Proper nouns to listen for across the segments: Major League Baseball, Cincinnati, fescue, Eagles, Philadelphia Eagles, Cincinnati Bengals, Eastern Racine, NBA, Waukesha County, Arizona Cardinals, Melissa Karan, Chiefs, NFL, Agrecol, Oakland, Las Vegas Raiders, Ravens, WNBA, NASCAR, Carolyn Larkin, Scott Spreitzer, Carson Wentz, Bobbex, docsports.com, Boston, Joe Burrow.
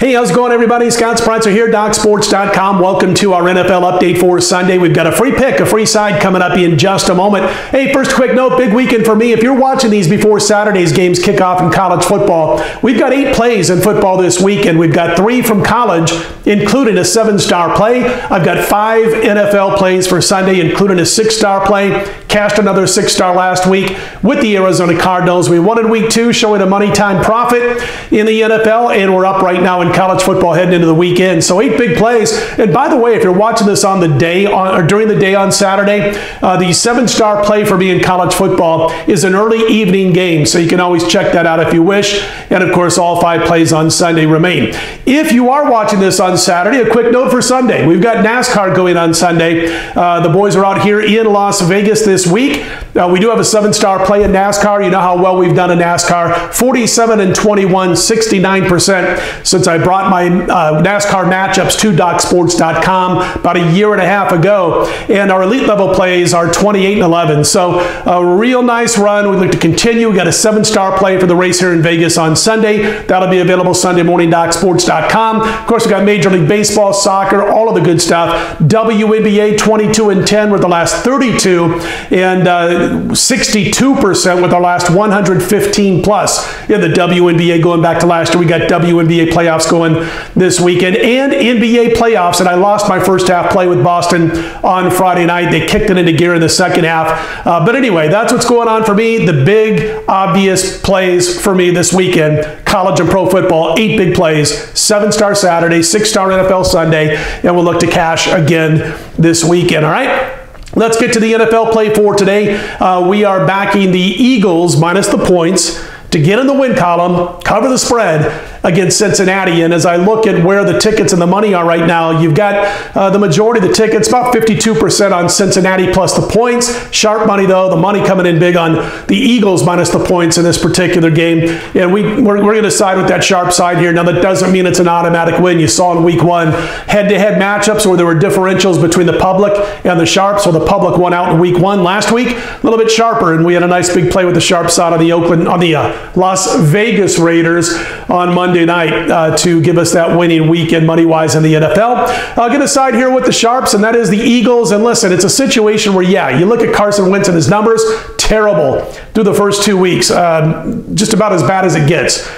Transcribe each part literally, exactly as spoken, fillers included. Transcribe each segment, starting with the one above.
Hey, how's it going, everybody? Scott Spreitzer here, doc sports dot com. Welcome to our N F L update for Sunday. We've got a free pick, a free side coming up in just a moment. Hey, first quick note, big weekend for me. If you're watching these before Saturday's games kick off in college football, we've got eight plays in football this week, and we've got three from college, including a seven-star play. I've got five N F L plays for Sunday, including a six-star play. Cashed another six-star last week with the Arizona Cardinals. We won in week two, showing a money time profit in the N F L, and we're up right now in college football heading into the weekend. So eight big plays. And by the way, if you're watching this on the day on, or during the day on Saturday, uh, the seven-star play for me in college football is an early evening game. So you can always check that out if you wish. And of course, all five plays on Sunday remain. If you are watching this on Saturday, a quick note for Sunday. We've got NASCAR going on Sunday. Uh, the boys are out here in Las Vegas this week. Uh, we do have a seven-star play in NASCAR. You know how well we've done in NASCAR. forty-seven and twenty-one, sixty-nine percent since I brought my uh, NASCAR matchups to doc sports dot com about a year and a half ago. And our elite level plays are twenty-eight and eleven. So a real nice run. We'd like to continue. We got a seven-star play for the race here in Vegas on Sunday. That'll be available Sunday morning, doc sports dot com. Of course, we've got Major League Baseball, soccer, all of the good stuff. W N B A twenty-two and ten with the last thirty-two and uh, sixty-two percent with our last one hundred fifteen plus in the W N B A going back to last year. We got W N B A playoffs going this weekend and N B A playoffs, and I lost my first half play with Boston on Friday night. They kicked it into gear in the second half. Uh, but anyway, that's what's going on for me. The big obvious plays for me this weekend, college and pro football, eight big plays, seven-star Saturday, six-star N F L Sunday, and we'll look to cash again this weekend, all right? Let's get to the N F L play for today. Uh, we are backing the Eagles minus the points to get in the win column, cover the spread against Cincinnati. And as I look at where the tickets and the money are right now, you've got uh, the majority of the tickets, about fifty-two percent on Cincinnati plus the points. Sharp money, though, the money coming in big on the Eagles minus the points in this particular game. And we, we're, we're going to side with that sharp side here. Now, that doesn't mean it's an automatic win. You saw in week one head-to-head matchups where there were differentials between the public and the sharps. Well, the public won out in week one last week, a little bit sharper, and we had a nice big play with the sharp side on the Oakland, on the uh, Las Vegas Raiders on Monday night uh, to give us that winning weekend money-wise in the N F L. I'll get aside here with the sharps, and that is the Eagles. And listen, it's a situation where, yeah, you look at Carson Wentz and his numbers, terrible through the first two weeks, um, just about as bad as it gets.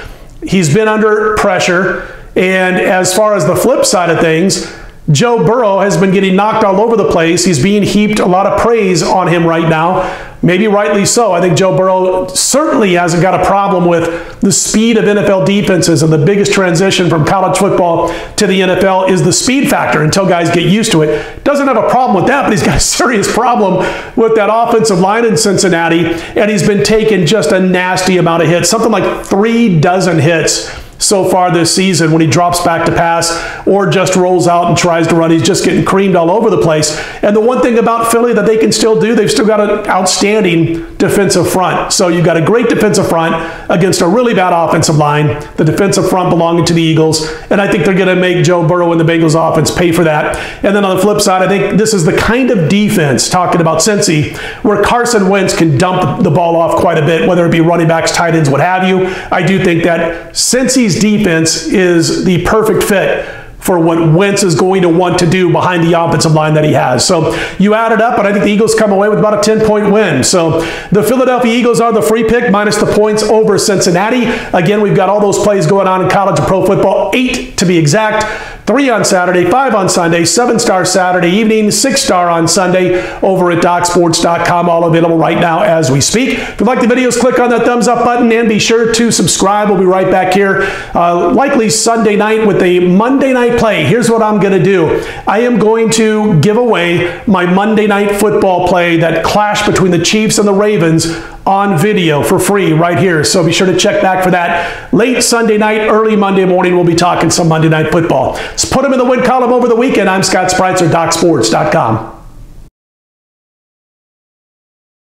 He's been under pressure, and as far as the flip side of things, Joe Burrow has been getting knocked all over the place. He's being heaped a lot of praise on him right now. Maybe rightly so. I think Joe Burrow certainly hasn't got a problem with the speed of N F L defenses, and the biggest transition from college football to the N F L is the speed factor until guys get used to it. Doesn't have a problem with that, but he's got a serious problem with that offensive line in Cincinnati, and he's been taking just a nasty amount of hits, something like three dozen hits so far this season when he drops back to pass or just rolls out and tries to run. He's just getting creamed all over the place. And the one thing about Philly that they can still do, they've still got an outstanding defensive front. So you've got a great defensive front against a really bad offensive line, the defensive front belonging to the Eagles. And I think they're going to make Joe Burrow and the Bengals offense pay for that. And then on the flip side, I think this is the kind of defense, talking about Cincy, where Carson Wentz can dump the ball off quite a bit, whether it be running backs, tight ends, what have you. I do think that Cincy's defense is the perfect fit for what Wentz is going to want to do behind the offensive line that he has. So you add it up, and I think the Eagles come away with about a ten-point win. So the Philadelphia Eagles are the free pick, minus the points over Cincinnati. Again, we've got all those plays going on in college and pro football, eight to be exact. Three on Saturday, five on Sunday, seven-star Saturday evening, six-star on Sunday over at doc sports dot com, all available right now as we speak. If you like the videos, click on that thumbs-up button and be sure to subscribe. We'll be right back here, uh, likely Sunday night with a Monday night play. Here's what I'm going to do. I am going to give away my Monday night football play, that clash between the Chiefs and the Ravens, on video for free right here. So be sure to check back for that late Sunday night, early Monday morning. We'll be talking some Monday night football. Let's put them in the win column over the weekend. I'm Scott Spreitzer, doc sports dot com.